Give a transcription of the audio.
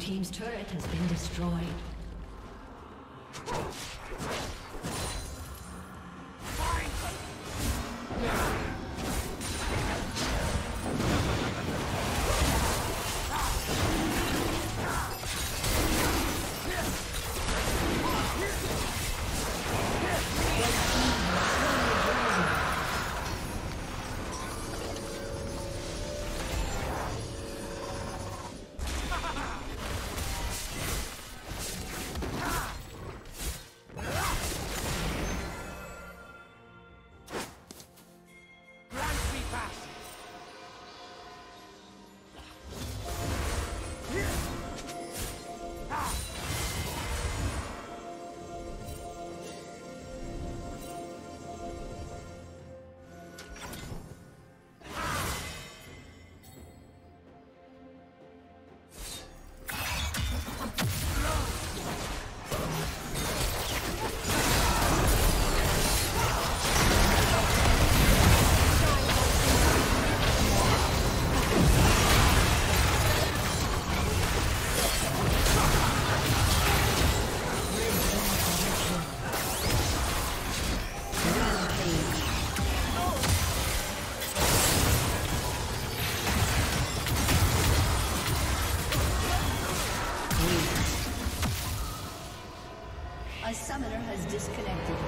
Team's turret has been destroyed. has disconnected.